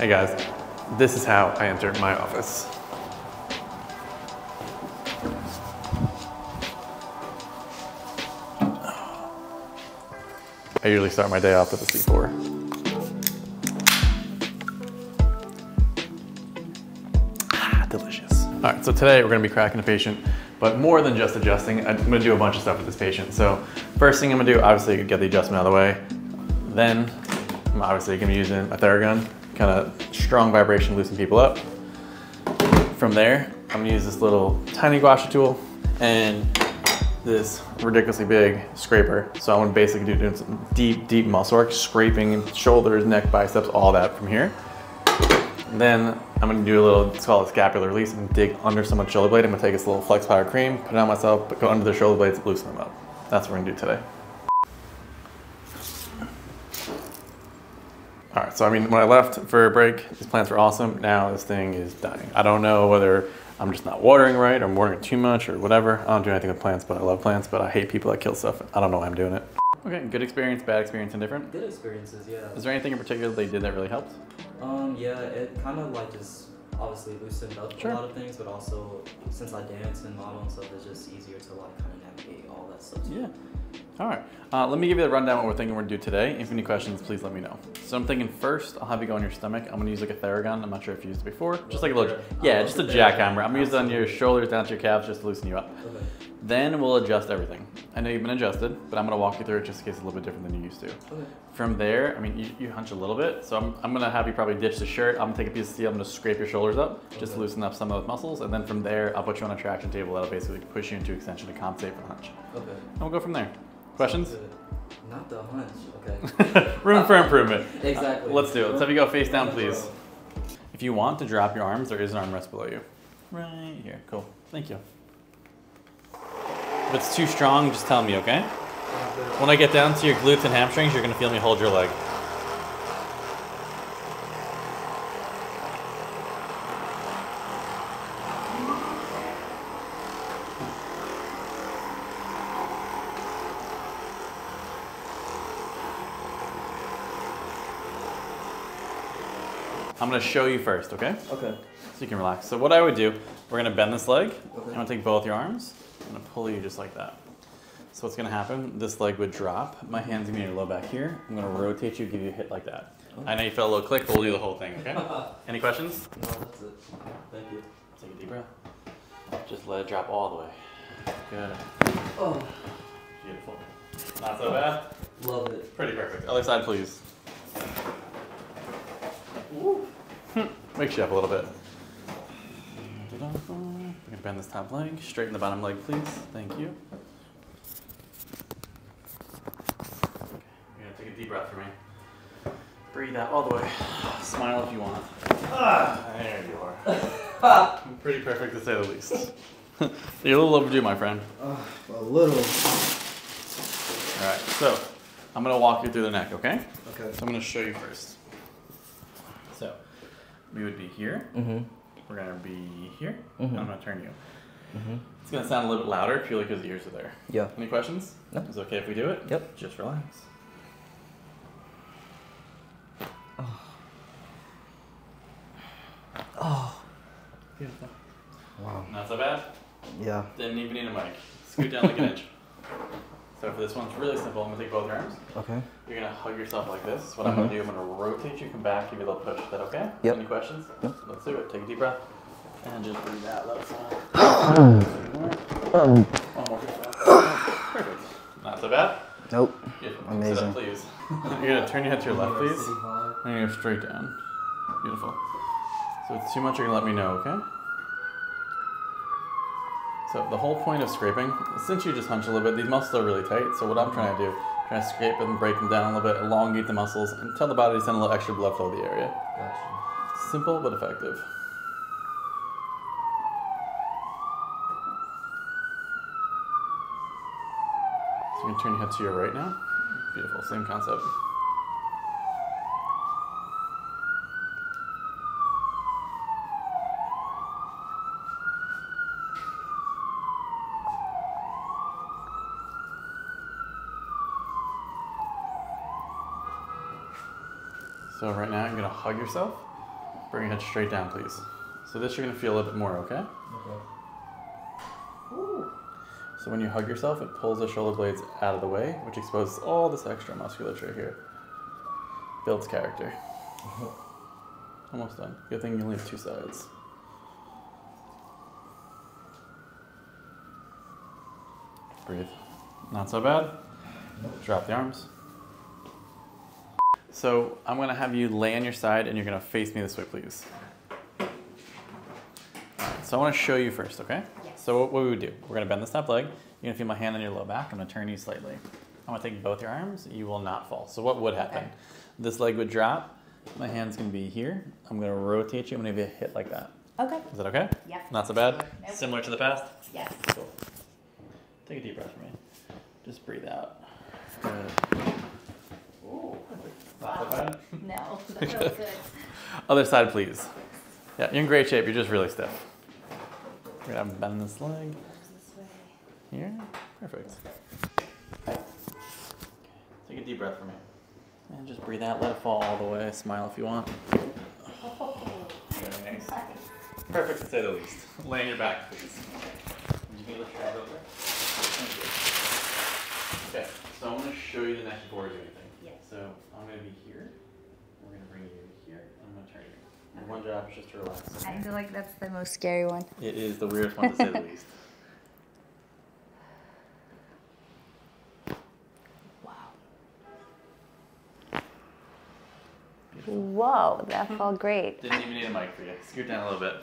Hey guys, this is how I enter my office. I usually start my day off with a C4. Delicious. All right, so today we're gonna be cracking a patient, but more than just adjusting, I'm gonna do a bunch of stuff with this patient. So first thing I'm gonna do, obviously get the adjustment out of the way. Then I'm obviously gonna be using a Theragun, kind of strong vibration, loosen people up. From there, I'm gonna use this little tiny Gua Sha tool and this ridiculously big scraper. So I'm gonna basically do some deep, deep muscle work, scraping shoulders, neck, biceps, all that from here. And then I'm gonna do a little, let's call it scapular release, and dig under someone's shoulder blade. I'm gonna take this little Flex Power Cream, put it on myself, but go under their shoulder blades, loosen them up. That's what we're gonna do today. All right, so I mean, when I left for a break, these plants were awesome. Now this thing is dying. I don't know whether I'm just not watering right, or I'm watering too much, or whatever. I don't do anything with plants, but I love plants, but I hate people that kill stuff. I don't know why I'm doing it. Okay, good experience, bad experience, indifferent? Good experiences, yeah. Is there anything in particular they did that really helped? Yeah, it kind of like just obviously loosened up a lot of things, but also since I dance and model and stuff, it's just easier to like kind of navigate all that stuff too. Yeah. All right, let me give you the rundown what we're thinking we're gonna do today. If you have any questions, please let me know. So I'm thinking first, I'll have you go on your stomach. I'm gonna use like a Theragun. I'm not sure if you used it before. Just like a little, yeah, just a jackhammer. I'm gonna use it on your shoulders, down to your calves, just to loosen you up. Okay. Then we'll adjust everything. I know you've been adjusted, but I'm gonna walk you through it just in case it's a little bit different than you used to. Okay. From there, I mean, you hunch a little bit, so I'm gonna have you probably ditch the shirt. I'm gonna take a piece of steel, I'm gonna scrape your shoulders up, just to loosen up some of those muscles, and then from there, I'll put you on a traction table that'll basically push you into extension to compensate for the hunch. Okay. And we'll go from there. Questions? Not the hunch, okay. Room for improvement. Exactly. Let's do it. Let's have you go face down, please. If you want to drop your arms, there is an armrest below you. Right here, cool. Thank you. If it's too strong, just tell me, okay? When I get down to your glutes and hamstrings, you're gonna feel me hold your leg. I'm gonna show you first, okay? Okay. So you can relax. So what I would do, we're gonna bend this leg. Okay. I'm gonna take both your arms. I'm gonna pull you just like that. So what's gonna happen, this leg would drop. My hand's gonna be your low back here. I'm gonna rotate you, give you a hit like that. Okay. I know you felt a little click, but we'll do the whole thing, okay? Any questions? No, that's it. Thank you. Take a deep breath. Just let it drop all the way. Good. Oh. Beautiful. Not so bad? Love it. Pretty perfect. Other side, please. Ooh. Wakes you up a little bit. We're going to bend this top leg, straighten the bottom leg, please. Thank you. You're going to take a deep breath for me. Breathe out all the way. Smile if you want. There you are. Pretty perfect to say the least. You're a little overdue, my friend. A little. All right, so I'm going to walk you through the neck, okay? Okay. So I'm going to show you first. So we would be here. Mm-hmm. We're gonna be here. Mm-hmm. I'm gonna turn you. Mm-hmm. It's gonna sound a little bit louder purely because the ears are there. Yeah. Any questions? No. Is it okay if we do it? Yep. Just relax. Oh. Oh. Beautiful. Wow. Not so bad? Yeah. Didn't even need a mic. Scoot down like an inch. So for this one, it's really simple. I'm gonna take both your arms. Okay. You're gonna hug yourself like this. What I'm gonna do, I'm gonna rotate you, come back, give you a little push. Is that okay? Yep. Any questions? Yep. Let's do it. Take a deep breath. And just breathe out left side. One more. Perfect. Not so bad? Nope. Beautiful. Amazing. Sit up, please. You're gonna turn your head to your left, please. And you go straight down. Beautiful. So if it's too much, you're gonna let me know, okay? So the whole point of scraping, since you just hunch a little bit, these muscles are really tight. So what I'm trying to do, I'm trying to scrape them, break them down a little bit, elongate the muscles, and tell the body to send a little extra blood flow to the area. Gotcha. Simple but effective. So you're gonna turn your head to your right now. Beautiful, same concept. So right now, you're gonna hug yourself. Bring your head straight down, please. So this you're going to feel a little bit more, okay? Okay. Ooh. So when you hug yourself, it pulls the shoulder blades out of the way, which exposes all this extra musculature here. Builds character. Almost done. Good thing you only have two sides. Breathe. Not so bad. Drop the arms. So I'm going to have you lay on your side and you're going to face me this way, please. So I want to show you first, okay? Yes. So what we would do, we're going to bend this top leg. You're going to feel my hand on your low back. I'm going to turn you slightly. I'm going to take both your arms. You will not fall. So what would happen? Okay. This leg would drop. My hand's going to be here. I'm going to rotate you. I'm going to give you a hit like that. Okay. Is that okay? Yeah. Not so bad? Nope. Similar to the past? Yes. Cool. Take a deep breath for me. Just breathe out. Good. Ooh. Wow. No, that feels good. Other side, please. Yeah, you're in great shape. You're just really stiff. We're going to bend this leg. This way. Here. Perfect. Take a deep breath for me. And just breathe out. Let it fall all the way. Smile if you want. Oh. Very nice. Perfect, to say the least. Lay on your back, please. You can lift your head over. Thank you. Okay, so I'm going to show you the next before we do anything. Yes. So I'm going to be here. We're going to bring you here. I'm going to turn you. And one job is just to relax. I feel like that's the most scary one. It is the weirdest one, to say the least. Whoa, that felt great. Didn't even need a mic for you. Scoot down a little bit.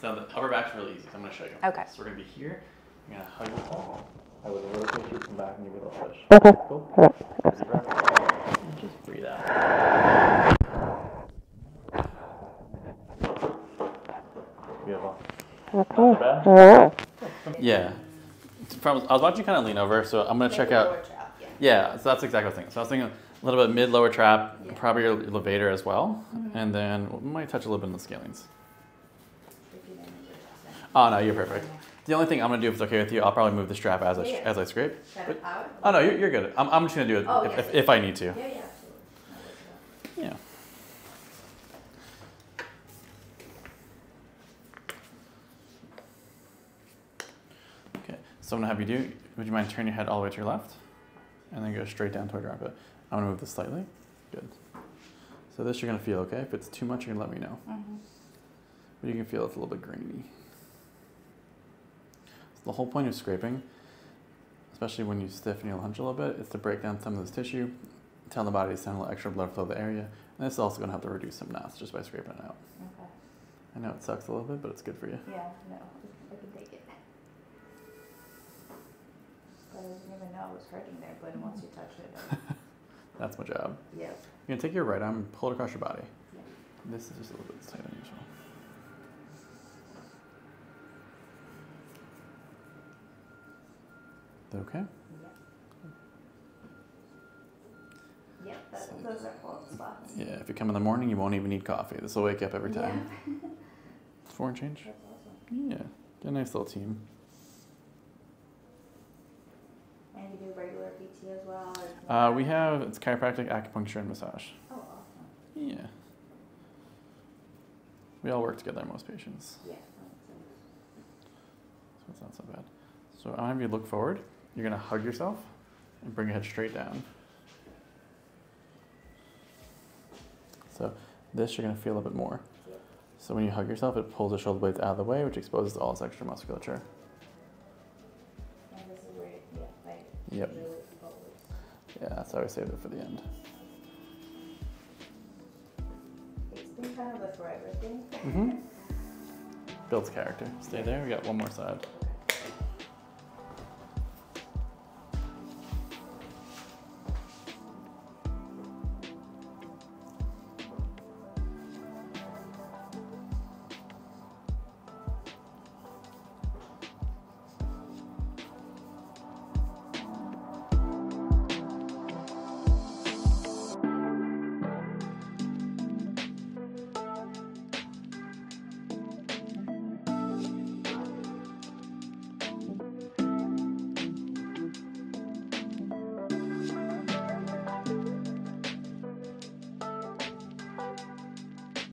So the upper back's really easy, so I'm going to show you. Okay. So we're going to be here. You're going to hug your ball. I will rotate you from back and give you a little push. Cool. Easy breath. And just breathe out. Beautiful. Not so bad? Yeah. I was watching you kind of lean over, so I'm going to check out. Yeah, so that's exactly what I was thinking. So I was thinking a little bit mid-lower trap, yeah. Probably your levator as well. Mm-hmm. And then we might touch a little bit on the scalings. Oh, no, you're perfect. The only thing I'm going to do, if it's okay with you, I'll probably move the strap as, yeah. As I scrape. But, oh, no, you're good. I'm just going to do it if I need to. Yeah, yeah. Yeah. Okay, so I'm going to have you do, would you mind turning your head all the way to your left? And then go straight down toward your armpit. I'm going to move this slightly. Good. So this you're going to feel, okay? If it's too much, you're going to let me know. Mm-hmm. But you can feel it's a little bit grainy. So the whole point of scraping, especially when you stiffen your hunch a little bit, is to break down some of this tissue, tell the body to send a little extra blood flow to the area. And this is also going to help to reduce some knots just by scraping it out. Okay. I know it sucks a little bit, but it's good for you. Yeah, no, I can take it. I didn't even know I was hurting there, but once you touch it, that's my job. Yeah. You're going to take your right arm and pull it across your body. Yeah. This is just a little bit tight on your shoulder. Is that okay? Yeah. Yeah, those are cool spots. Yeah, if you come in the morning, you won't even need coffee. This will wake you up every time. Yeah. Four and change? That's awesome. Yeah. Get a nice little team. And you do regular PT as well? We have, it's chiropractic, acupuncture, and massage. Oh, awesome. Yeah. We all work together, most patients. Yeah. So it's not so bad. So I'll have you look forward. You're going to hug yourself and bring your head straight down. So this you're going to feel a bit more. Yeah. So when you hug yourself, it pulls the shoulder blades out of the way, which exposes all this extra musculature. Yep. Yeah, that's why we saved it for the end. It's been kind of a forever thing. Mm-hmm. Builds character. Stay there. We got one more side.